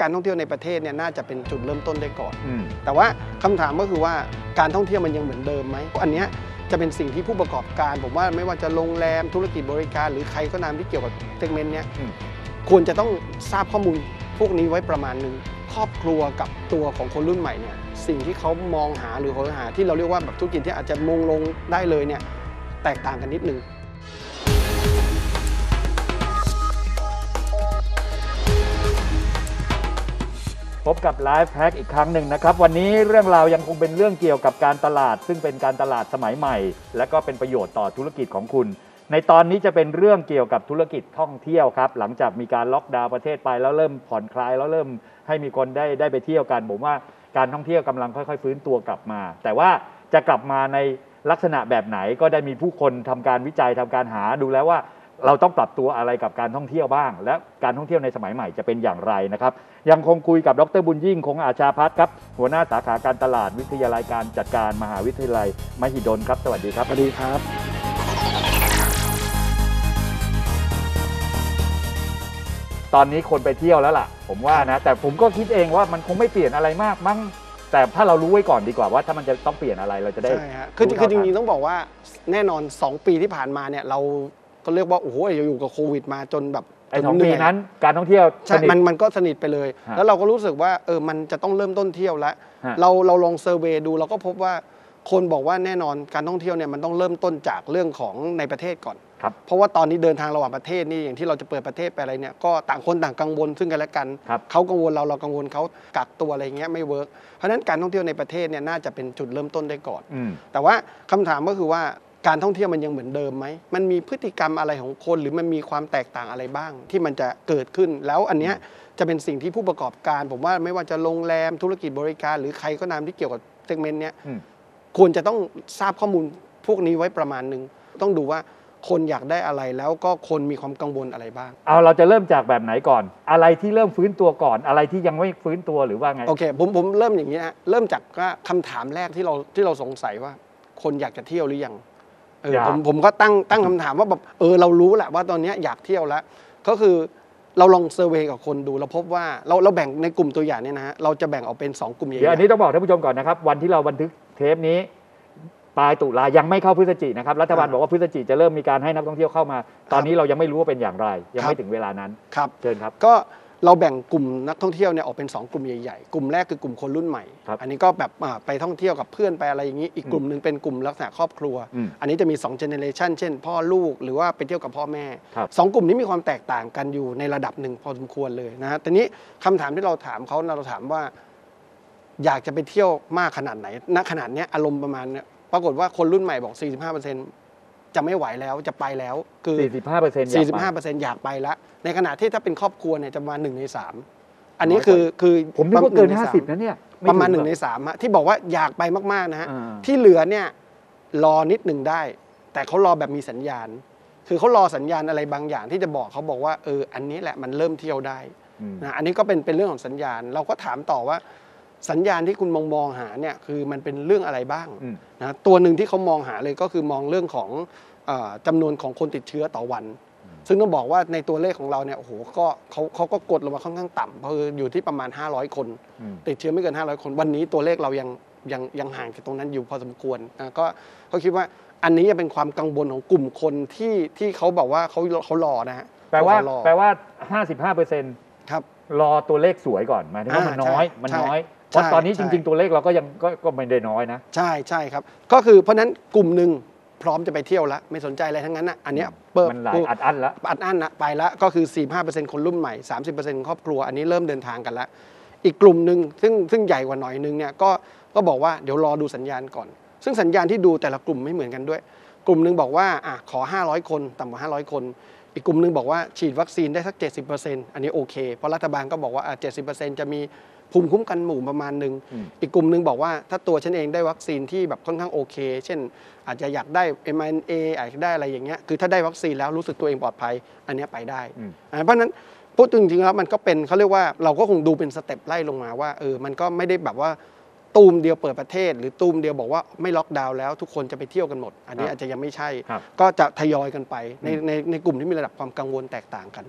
การท่องเที่ยวในประเทศเนี่ยน่าจะเป็นจุดเริ่มต้นได้ก่อนแต่ว่าคำถามก็คือว่าการท่องเที่ยวมันยังเหมือนเดิมไหมอันเนี้ยจะเป็นสิ่งที่ผู้ประกอบการผมว่าไม่ว่าจะโรงแรมธุรกิจบริการหรือใครก็ตามที่เกี่ยวกับเซกเมนต์เนี้ยควรจะต้องทราบข้อมูลพวกนี้ไว้ประมาณนึงครอบครัวกับตัวของคนรุ่นใหม่เนี่ยสิ่งที่เขามองหาหรือค้นหาที่เราเรียกว่าแบบธุรกิจที่อาจจะมงลงได้เลยเนี่ยแตกต่างกันนิดนึงพบกับไลฟ์แพ็กอีกครั้งหนึ่งนะครับวันนี้เรื่องราวยังคงเป็นเรื่องเกี่ยวกับการตลาดซึ่งเป็นการตลาดสมัยใหม่และก็เป็นประโยชน์ต่อธุรกิจของคุณในตอนนี้จะเป็นเรื่องเกี่ยวกับธุรกิจท่องเที่ยวครับหลังจากมีการล็อกดาวน์ประเทศไปแล้วเริ่มผ่อนคลายแล้วเริ่มให้มีคนได้ไปเที่ยวกันผมว่าการท่องเที่ยวกำลังค่อยๆฟื้นตัวกลับมาแต่ว่าจะกลับมาในลักษณะแบบไหนก็ได้มีผู้คนทำการวิจัยทำการหาดูแล้วว่าเราต้องปรับตัวอะไรกับการท่องเที่ยวบ้างและการท่องเที่ยวในสมัยใหม่จะเป็นอย่างไรนะครับยังคงคุยกับดร.บุญยิ่งคงอาชาภัทรครับหัวหน้าสาขาการตลาดวิทยาลัยการจัดการมหาวิทยาลัยมหิดลครับสวัสดีครับสวัสดีครับตอนนี้คนไปเที่ยวแล้วล่ะผมว่านะแต่ผมก็คิดเองว่ามันคงไม่เปลี่ยนอะไรมากมั้งแต่ถ้าเรารู้ไว้ก่อนดีกว่าว่าถ้ามันจะต้องเปลี่ยนอะไรเราจะได้คือจริงๆต้องบอกว่าแน่นอน2 ปีที่ผ่านมาเนี่ยเราก็เรียกว่าโอ้โหอยู่กับโควิดมาจนแบบ2 ปีนั้นการท่องเที่ยวมันก็สนิทไปเลยแล้วเราก็รู้สึกว่ามันจะต้องเริ่มต้นเที่ยวแล้วเราลองเซอร์เวย์ดูเราก็พบว่าคนบอกว่าแน่นอนการท่องเที่ยวเนี่ยมันต้องเริ่มต้นจากเรื่องของในประเทศก่อนเพราะว่าตอนนี้เดินทางระหว่างประเทศนี่อย่างที่เราจะเปิดประเทศไปอะไรเนี่ยก็ต่างคนต่างกังวลซึ่งกันและกันเขากังวลเรากังวลเขากักตัวอะไรเงี้ยไม่เวิร์กเพราะฉะนั้นการท่องเที่ยวในประเทศเนี่ยน่าจะเป็นจุดเริ่มต้นได้ก่อนแต่ว่าคำถามก็คือว่าการท่องเที่ยวมันยังเหมือนเดิมไหมมันมีพฤติกรรมอะไรของคนหรือมันมีความแตกต่างอะไรบ้างที่มันจะเกิดขึ้นแล้วอันเนี้ยจะเป็นสิ่งที่ผู้ประกอบการผมว่าไม่ว่าจะโรงแรมธุรกิจบริการหรือใครก็ตามที่เกี่ยวกับเซกเมนต์เนี้ยควรจะต้องทราบข้อมูลพวกนี้ไว้ประมาณนึงต้องดูว่าคนอยากได้อะไรแล้วก็คนมีความกังวลอะไรบ้างเอาเราจะเริ่มจากแบบไหนก่อนอะไรที่เริ่มฟื้นตัวก่อนอะไรที่ยังไม่ฟื้นตัวหรือว่าไงโอเคผมเริ่มอย่างนี้ฮะเริ่มจากว่าคำถามแรกที่เราสงสัยว่าคนอยากจะเที่ยวหรือยังผมก็ตั้งคำถามว่าแบบเรารู้แหละว่าตอนนี้อยากเที่ยวแล้วก็คือเราลองเซอร์เวย์กับคนดูเราพบว่าเราแบ่งในกลุ่มตัวอย่างเนี่ยนะฮะเราจะแบ่งออกเป็น2 กลุ่มใหญ่อันนี้ต้องบอกท่านผู้ชมก่อนนะครับวันที่เราบันทึกเทปนี้ปลายตุลายังไม่เข้าพฤศจิกายนนะครับรัฐบาลบอกว่าพฤศจิกายนจะเริ่มมีการให้นักท่องเที่ยวเข้ามาตอนนี้เรายังไม่รู้ว่าเป็นอย่างไรยังไม่ถึงเวลานั้นครับเชิญครับก็เราแบ่งกลุ่มนักท่องเที่ยวเนี่ยออกเป็น2 กลุ่มใหญ่ๆกลุ่มแรกคือกลุ่มคนรุ่นใหม่อันนี้ก็แบบไปท่องเที่ยวกับเพื่อนไปอะไรอย่างนี้อีกกลุ่มหนึ่งเป็นกลุ่มลักษณะครอบครัวอันนี้จะมี2 generation เช่นพ่อลูกหรือว่าไปเที่ยวกับพ่อแม่2 กลุ่มนี้มีความแตกต่างกันอยู่ในระดับหนึ่งพอสมควรเลยนะฮะทีนี้คำถามที่เราถามเขาเราถามว่าอยากจะไปเที่ยวมากขนาดไหนณขนาดเนี้ยอารมณ์ประมาณเนี่ยปรากฏว่าคนรุ่นใหม่บอก 45% จะไม่ไหวแล้วจะไปแล้วคือ 45% อยากไปแล้วในขณะที่ถ้าเป็นครอบครัวเนี่ยจะประมาณ1 ใน 3อันนี้คือผมนึกว่าเกิน50นะเนี่ยประมาณ1 ใน 3ฮะที่บอกว่าอยากไปมากๆนะฮะที่เหลือเนี่ยรอนิดหนึ่งได้แต่เขารอแบบมีสัญญาณคือเขารอสัญญาณอะไรบางอย่างที่จะบอกเขาบอกว่าอันนี้แหละมันเริ่มเที่ยวได้นะอันนี้ก็เป็นเรื่องของสัญญาณเราก็ถามต่อว่าสัญญาณที่คุณมองหาเนี่ยคือมันเป็นเรื่องอะไรบ้างนะตัวหนึ่งที่เขามองหาเลยก็คือมองเรื่องของจำนวนของคนติดเชื้อต่อวันซึ่งต้องบอกว่าในตัวเลขของเราเนี่ยโอ้โหก็เขาก็กดลงมาค่อนข้างต่ำเพราะอยู่ที่ประมาณ500คนติดเชื้อไม่เกิน500คนวันนี้ตัวเลขเรายังห่างจากตรงนั้นอยู่พอสมควรนะก็เขาคิดว่าอันนี้จะเป็นความกังวลของกลุ่มคนที่เขาบอกว่าเขารอนะฮะแปลว่า 55% ครับรอตัวเลขสวยก่อนหมายถึงว่ามันน้อยเพราะตอนนี้จริงๆตัวเลขเราก็ยังก็ไม่ได้น้อยนะใช่ครับก็คือเพราะนั้นกลุ่มหนึ่งพร้อมจะไปเที่ยวแล้วไม่สนใจอะไรทั้งนั้นนะอันเนี้ยเปิดอัดอั้นนะไปแล้วก็คือ 45% คนรุ่นใหม่ 30% ครอบครัวอันนี้เริ่มเดินทางกันแล้วอีกกลุ่มหนึ่งซึ่งใหญ่กว่าหน่อยนึงเนี่ยก็บอกว่าเดี๋ยวรอดูสัญญาณก่อนซึ่งสัญญาณที่ดูแต่ละกลุ่มไม่เหมือนกันด้วยกลุ่มหนึ่งบอกว่าขอ500คนต่ำกว่า500คนอีกกลุ่มหนึ่งบอกว่าฉีดวัคซีนได้สัก 70% อันนี้โอเคเพราะรัฐบาลก็บอกว่า 70% จะมีภูมิคุ้มกันหมู่ประมาณหนึ่งอีกกลุ่มหนึ่งบอกว่าถ้าตัวฉันเองได้วัคซีนที่แบบค่อนข้างโอเคเช่นอาจจะอยากได้ mRNA อาจจะได้อะไรอย่างเงี้ยคือถ้าได้วัคซีนแล้วรู้สึกตัวเองปลอดภัยอันนี้ไปได้เพราะฉะนั้นพูดจริงๆแล้วมันก็เป็นเขาเรียกว่าเราก็คงดูเป็นสเต็ปไล่ลงมาว่ามันก็ไม่ได้แบบว่าตูมเดียวเปิดประเทศหรือตูมเดียวบอกว่าไม่ล็อกดาวน์แล้วทุกคนจะไปเที่ยวกันหมดอันนี้อาจจะยังไม่ใช่ก็จะทยอยกันไปในกลุ่มที่มีระดับความกังวลแตกต่างกัน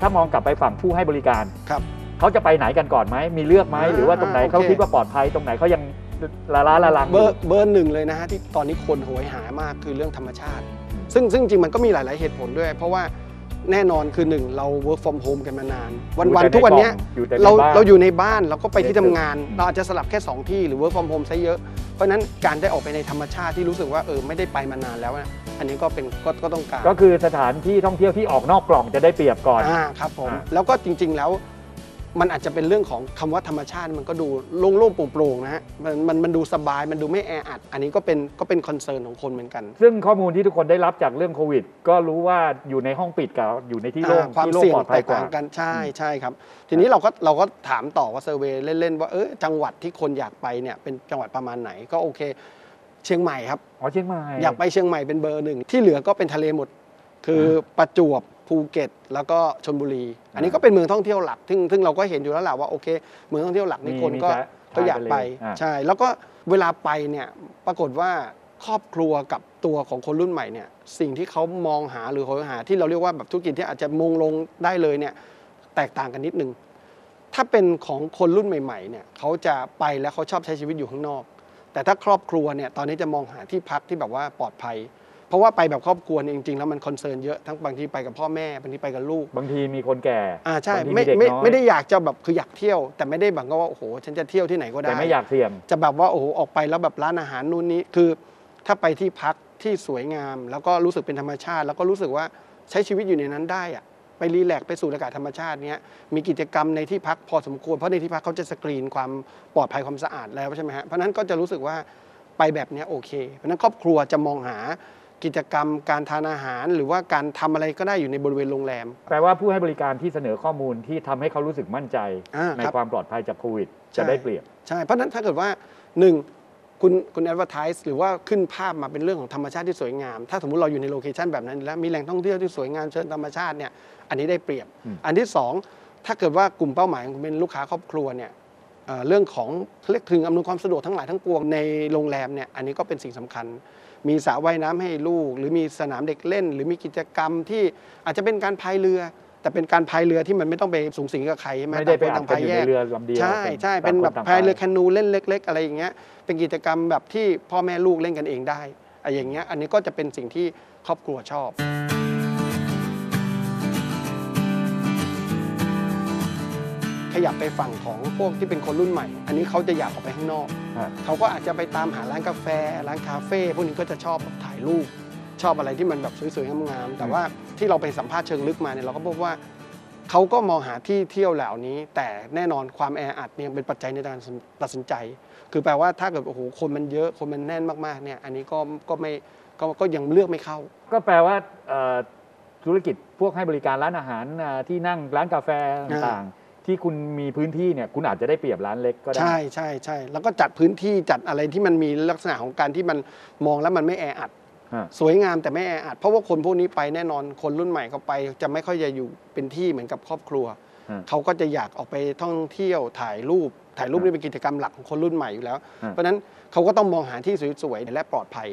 ถ้ามองกลับไปฝั่งผู้ให้บริการเขาจะไปไหนกันก่อนไหมมีเลือกไหมหรือว่าตรงไหนเขาคิดว่าปลอดภัยตรงไหนเขายังละลังเบอร์หนึ่งเลยนะฮะที่ตอนนี้คนโหยหามากคือเรื่องธรรมชาติซึ่งจริงมันก็มีหลายๆเหตุผลด้วยเพราะว่าแน่นอนคือ1เรา work from home กันมานานวันๆทุกวันนี้เราอยู่ในบ้านเราก็ไปที่ทำงานเราอาจจะสลับแค่2ที่หรือ work from home ซะเยอะเพราะฉะนั้นการได้ออกไปในธรรมชาติที่รู้สึกว่าไม่ได้ไปมานานแล้วนะอันนี้ก็เป็นก็ต้องการก็คือสถานที่ท่องเที่ยวที่ออกนอกกล่องจะได้เปรียบก่อนครับผมแล้วก็จริงๆแล้วมันอาจจะเป็นเรื่องของคำว่าธรรมชาติมันก็ดูโล่งๆโปร่งๆนะฮะมันดูสบายมันดูไม่แออัดอันนี้ก็เป็นคอนเซิร์นของคนเหมือนกันซึ่งข้อมูลที่ทุกคนได้รับจากเรื่องโควิดก็รู้ว่าอยู่ในห้องปิดกับอยู่ในที่โล่งที่โล่งปลอดภัยกว่ากันใช่ครับทีนี้เราก็ถามต่อว่าเซอร์เวย์เล่นๆว่าจังหวัดที่คนอยากไปเนี่ยเป็นจังหวัดประมาณไหนก็โอเคเชียงใหม่ครับอ๋อเชียงใหม่อยากไปเชียงใหม่เป็นเบอร์หนึ่งที่เหลือก็เป็นทะเลหมดคือประจวบภูเก็ตแล้วก็ชลบุรีอันนี้ก็เป็นเมืองท่องเที่ยวหลักซึ่งเราก็เห็นอยู่แล้วแหละว่าโอเคเมืองท่องเที่ยวหลักนี่คนก็อยากไปใช่แล้วก็เวลาไปเนี่ยปรากฏว่าครอบครัวกับตัวของคนรุ่นใหม่เนี่ยสิ่งที่เขามองหาหรือหาที่เราเรียกว่าแบบธุรกิจที่อาจจะมงลงได้เลยเนี่ยแตกต่างกันนิดนึงถ้าเป็นของคนรุ่นใหม่ๆเนี่ยเขาจะไปแล้วเขาชอบใช้ชีวิตอยู่ข้างนอกแต่ถ้าครอบครัวเนี่ยตอนนี้จะมองหาที่พักที่แบบว่าปลอดภัยเพราะว่าไปแบบครอบครัวจริงๆแล้วมันคอนเซิร์นเยอะทั้งบางทีไปกับพ่อแม่บางทีไปกับลูกบางทีมีคนแก่ใช่ไม่ได้อยากจะแบบคืออยากเที่ยวแต่ไม่ได้แบบว่าโอ้โหฉันจะเที่ยวที่ไหนก็ได้แต่ไม่อยากเสี่ยงจะแบบว่าโอ้โหออกไปแล้วแบบร้านอาหารนู่นนี้คือถ้าไปที่พักที่สวยงามแล้วก็รู้สึกเป็นธรรมชาติแล้วก็รู้สึกว่าใช้ชีวิตอยู่ในนั้นได้อะไปรีแลกไปสูดอากาศธรรมชาติเนี้ยมีกิจกรรมในที่พักพอสมควรเพราะในที่พักเขาจะสกรีนความปลอดภัยความสะอาดแล้วใช่ไหมฮะเพราะนั้นก็จะรู้สึกว่าไปแบบนี้โอเคเพราะนั้นครอบครัวจะมองหากิจกรรมการทานอาหารหรือว่าการทำอะไรก็ได้อยู่ในบริเวณโรงแรมแปลว่าผู้ให้บริการที่เสนอข้อมูลที่ทำให้เขารู้สึกมั่นใจในความปลอดภัยจากโควิดจะได้เปรียบใช่เพราะนั้นถ้าเกิดว่า1คุณ advertise หรือว่าขึ้นภาพมาเป็นเรื่องของธรรมชาติที่สวยงามถ้าสมมุติเราอยู่ในโลเคชันแบบนั้นแล้วมีแหล่งท่องเที่ยวที่สวยงามเชิงธรรมชาติเนี่ยอันนี้ได้เปรียบอันที่2ถ้าเกิดว่ากลุ่มเป้าหมายของคุณเป็นลูกค้าครอบครัวเนี่ยเรื่องของเรื่องถึงอำนวยความสะดวกทั้งหลายทั้งปวงในโรงแรมเนี่ยอันนี้ก็เป็นสิ่งสำคัญมีสระว่ายน้ำให้ลูกหรือมีสนามเด็กเล่นหรือมีกิจกรรมที่อาจจะเป็นการพายเรือแต่เป็นการพายเรือที่มันไม่ต้องไปสูงสิงกับใครไม่ได้ไปต่างพายแยกเรือลำเดียวใช่เป็นแบบพายเรือแคนูเล่นเล็กๆอะไรอย่างเงี้ยเป็นกิจกรรมแบบที่พ่อแม่ลูกเล่นกันเองได้อะไรอย่างเงี้ยอันนี้ก็จะเป็นสิ่งที่ครอบครัวชอบขยับไปฝั่งของพวกที่เป็นคนรุ่นใหม่อันนี้เขาจะอยากออกไปข้างนอกเขาก็อาจจะไปตามหาร้านกาแฟร้านคาเฟ่พวกนี้ก็จะชอบถ่ายรูปชอบอะไรที่มันแบบสวยๆงามๆแต่ว่าที่เราไปสัมภาษณ์เชิงลึกมาเนี่ยเราก็พบว่าเขาก็มองหาที่เที่ยวเหล่านี้แต่แน่นอนความแออัดเนี่ยเป็นปัจจัยในการตัดสินใจคือแปลว่าถ้าเกิดโอ้โหคนมันเยอะคนมันแน่นมากๆเนี่ยอันนี้ก็ยังเลือกไม่เข้าก็แปลว่าธุรกิจพวกให้บริการร้านอาหารที่นั่งร้านกาแฟต่างที่คุณมีพื้นที่เนี่ยคุณอาจจะได้เปรียบร้านเล็กก็ได้ใช่แล้วก็จัดพื้นที่จัดอะไรที่มันมีลักษณะของการที่มันมองแล้วมันไม่แออัดสวยงามแต่ไม่แออัดเพราะว่าคนพวกนี้ไปแน่นอนคนรุ่นใหม่เขาไปจะไม่ค่อยจะอยู่เป็นที่เหมือนกับครอบครัวเขาก็จะอยากออกไปท่องเที่ยวถ่ายรูปนี่เป็นกิจกรรมหลักของคนรุ่นใหม่อยู่แล้วเพราะฉะนั้นเขาก็ต้องมองหาที่สวยๆและปลอดภัย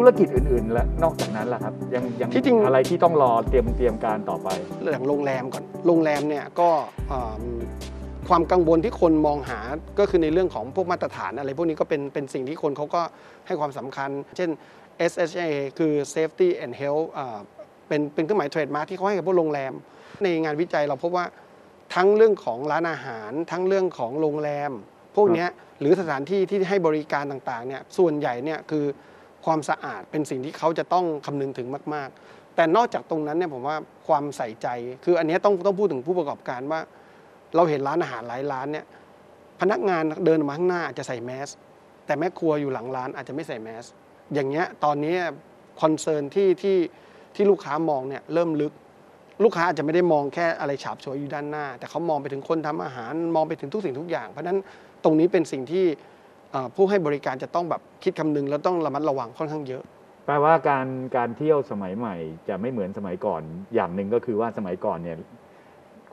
ธุรกิจอื่นๆและนอกจากนั้นล่ะครับยังที่จริงอะไรที่ต้องรอเตรียมการต่อไปเรื่องโรงแรมก่อนโรงแรมเนี่ยก็ความกังวลที่คนมองหาก็คือในเรื่องของพวกมาตรฐานอะไรพวกนี้ก็เป็นสิ่งที่คนเขาก็ให้ความสำคัญเช่น SHA คือ Safety and Health เป็นเครื่องหมายเทรดมาร์คที่เขาให้กับพวกโรงแรมในงานวิจัยเราพบว่าทั้งเรื่องของร้านอาหารทั้งเรื่องของโรงแรมพวกนี้หรือสถานที่ที่ให้บริการต่างๆเนี่ยส่วนใหญ่เนี่ยคือความสะอาดเป็นสิ่งที่เขาจะต้องคำนึงถึงมากๆแต่นอกจากตรงนั้นเนี่ยผมว่าความใส่ใจคืออันนี้ต้องพูดถึงผู้ประกอบการว่าเราเห็นร้านอาหารหลายร้านเนี่ยพนักงานเดินมาข้างหน้าอาจจะใส่แมสแต่แม่ครัวอยู่หลังร้านอาจจะไม่ใส่แมสอย่างเงี้ยตอนนี้คอนเซิร์นที่ลูกค้ามองเนี่ยเริ่มลึกลูกค้าอาจจะไม่ได้มองแค่อะไรฉาบฉวยอยู่ด้านหน้าแต่เขามองไปถึงคนทำอาหารมองไปถึงทุกสิ่งทุกอย่างเพราะฉะนั้นตรงนี้เป็นสิ่งที่ผู้ให้บริการจะต้องแบบคิดคำนึงแล้วต้องระมัดระวังค่อนข้างเยอะแปลว่าการเที่ยวสมัยใหม่จะไม่เหมือนสมัยก่อนอย่างหนึ่งก็คือว่าสมัยก่อนเนี่ย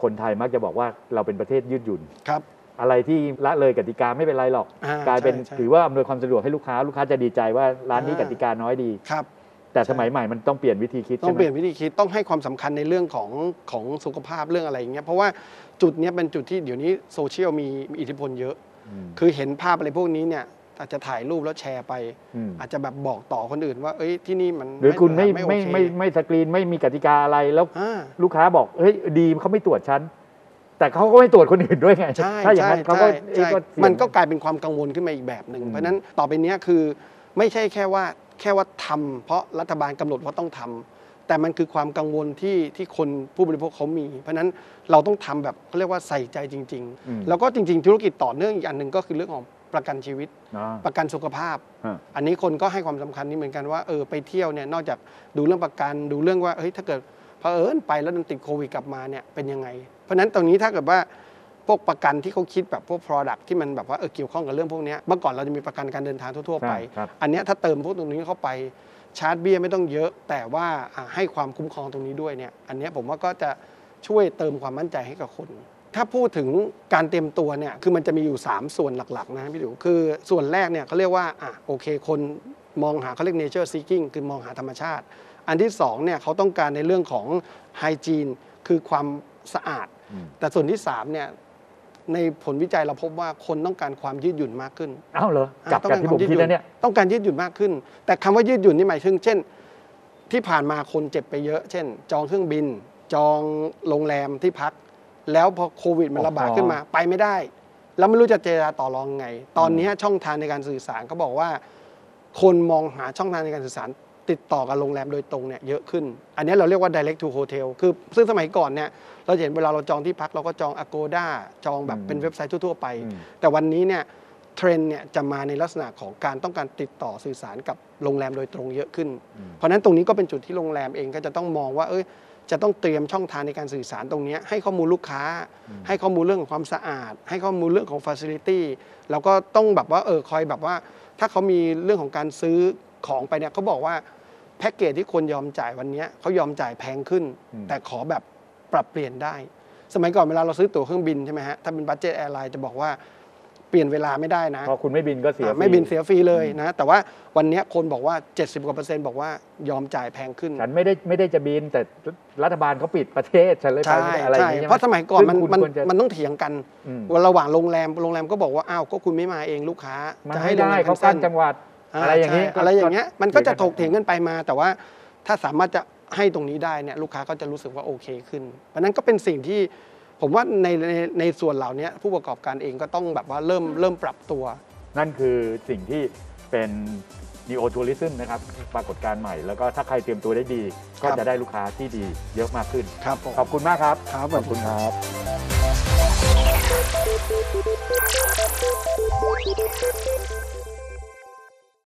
คนไทยมักจะบอกว่าเราเป็นประเทศยืดหยุ่นครับ อะไรที่ละเลยกติกาไม่เป็นไรหรอกกลายเป็นถือว่าอำนวยความสะดวกให้ลูกค้าจะดีใจว่าร้านนี้กติกาน้อยดีครับแต่สมัยใหม่มันต้องเปลี่ยนวิธีคิดต้องเปลี่ยนวิธีคิดต้องให้ความสำคัญในเรื่องของสุขภาพเรื่องอะไรอย่างเงี้ยเพราะว่าจุดนี้เป็นจุดที่เดี๋ยวนี้โซเชียลมีอิทธิพลเยอะคือเห็นภาพอะไรพวกนี้เนี่ยอาจจะถ่ายรูปแล้วแชร์ไปอาจจะแบบบอกต่อคนอื่นว่าเอ้ยที่นี่มันหรือคุณไม่สกรีนไม่มีกติกาอะไรแล้วลูกค้าบอกเฮ้ยดีเขาไม่ตรวจฉันแต่เขาก็ไม่ตรวจคนอื่นด้วยไงใช่ใช่มันก็กลายเป็นความกังวลขึ้นมาอีกแบบหนึ่งเพราะนั้นต่อไปนี้คือไม่ใช่แค่ว่าทำเพราะรัฐบาลกำหนดว่าต้องทำแต่มันคือความกังวลที่คนผู้บริโภคเขามีเพราะฉะนั้นเราต้องทำแบบเขาเรียกว่าใส่ใจจริงๆแล้วก็จริงๆธุรกิจต่อเนื่องอีกอันหนึ่งก็คือเรื่องของประกันชีวิตประกันสุขภาพอันนี้คนก็ให้ความสำคัญนี่เหมือนกันว่าไปเที่ยวเนี่ยนอกจากดูเรื่องประกันดูเรื่องว่าเฮ้ยถ้าเกิดเผอิญไปแล้วมันติดโควิดกลับมาเนี่ยเป็นยังไงเพราะฉะนั้นตรงนี้ถ้าเกิดว่าพวกประกันที่เขาคิดแบบพวก Product ที่มันแบบว่าเกี่ยวข้องกับเรื่องพวกนี้เมื่อก่อนเราจะมีประกันการเดินทางทั่วๆไปอันนี้ถ้าเติมพวกตรงนี้เข้าไปชาร์จเบี้ยไม่ต้องเยอะแต่ว่าให้ความคุ้มครองตรงนี้ด้วยเนี่ยอันนี้ผมว่าก็จะช่วยเติมความมั่นใจให้กับคนถ้าพูดถึงการเตรียมตัวเนี่ยคือมันจะมีอยู่3ส่วนหลักๆนะพี่ดูคือส่วนแรกเนี่ยเขาเรียกว่าโอเคคนมองหาเขาเรียก nature seeking คือมองหาธรรมชาติอันที่2เนี่ยเขาต้องการในเรื่องของ hygiene คือความสะอาดแต่ส่วนที่3เนี่ยในผลวิจัยเราพบว่าคนต้องการความยืดหยุ่นมากขึ้นอ้าวเหรอกับการที่ผมคิดแล้วเนี่ยต้องการยืดหยุ่นมากขึ้นแต่คำว่ายืดหยุ่นนี่หมายถึงเช่นที่ผ่านมาคนเจ็บไปเยอะเช่นจองเครื่องบินจองโรงแรมที่พักแล้วพอโควิดมันระบาดขึ้นมาไปไม่ได้แล้วไม่รู้จะเจรจาต่อรองไงตอนนี้ช่องทางในการสื่อสารเขาบอกว่าคนมองหาช่องทางในการสื่อสารติดต่อกับโรงแรมโดยตรงเนี่ยเยอะขึ้นอันนี้เราเรียกว่า direct to hotel คือซึ่งสมัยก่อนเนี่ยเราเห็นเวลาเราจองที่พักเราก็จอง Agoda จองแบบเป็นเว็บไซต์ทั่วๆไปแต่วันนี้เนี่ยเทรนเนี่ยจะมาในลักษณะของการต้องการติดต่อสื่อสารกับโรงแรมโดยตรงเยอะขึ้นเพราะนั้นตรงนี้ก็เป็นจุดที่โรงแรมเองก็จะต้องมองว่าจะต้องเตรียมช่องทางในการสื่อสารตรงนี้ให้ข้อมูลลูกค้าให้ข้อมูลเรื่องของความสะอาดให้ข้อมูลเรื่องของ facility แล้วก็ต้องแบบว่าคอยแบบว่าถ้าเขามีเรื่องของการซื้อของไปเนี่ยเขาบอกว่าแพ็กเกจที่คนยอมจ่ายวันนี้เขายอมจ่ายแพงขึ้นแต่ขอแบบปรับเปลี่ยนได้สมัยก่อนเวลาเราซื้อตั๋วเครื่องบินใช่ไหมฮะถ้าเป็นบัดเจ็ตแอร์ไลน์จะบอกว่าเปลี่ยนเวลาไม่ได้นะพอคุณไม่บินก็เสียไม่บินเสียฟรีเลยนะแต่ว่าวันนี้คนบอกว่า 70% บอกว่ายอมจ่ายแพงขึ้นฉันไม่ได้จะบินแต่รัฐบาลเขาปิดประเทศฉันเลยไปอะไรอย่างเงี้ยเพราะสมัยก่อนมันต้องเถียงกันว่าระหว่างโรงแรมก็บอกว่าอ้าวก็คุณไม่มาเองลูกค้าจะให้ได้เขาสั้นจังหวัดอะไรอย่างเงี้ยมันก็จะถกเถียงกันไปมาแต่ว่าถ้าสามารถจะให้ตรงนี้ได้เนี่ยลูกค้าก็จะรู้สึกว่าโอเคขึ้นเพราะนั้นก็เป็นสิ่งที่ผมว่าในส่วนเหล่านี้ผู้ประกอบการเองก็ต้องแบบว่าเริ่มปรับตัวนั่นคือสิ่งที่เป็น Neo Tourism นะครับปรากฏการณ์ใหม่แล้วก็ถ้าใครเตรียมตัวได้ดีก็จะได้ลูกค้าที่ดีเยอะมากขึ้นครับขอบคุณมากครับขอบคุณครับ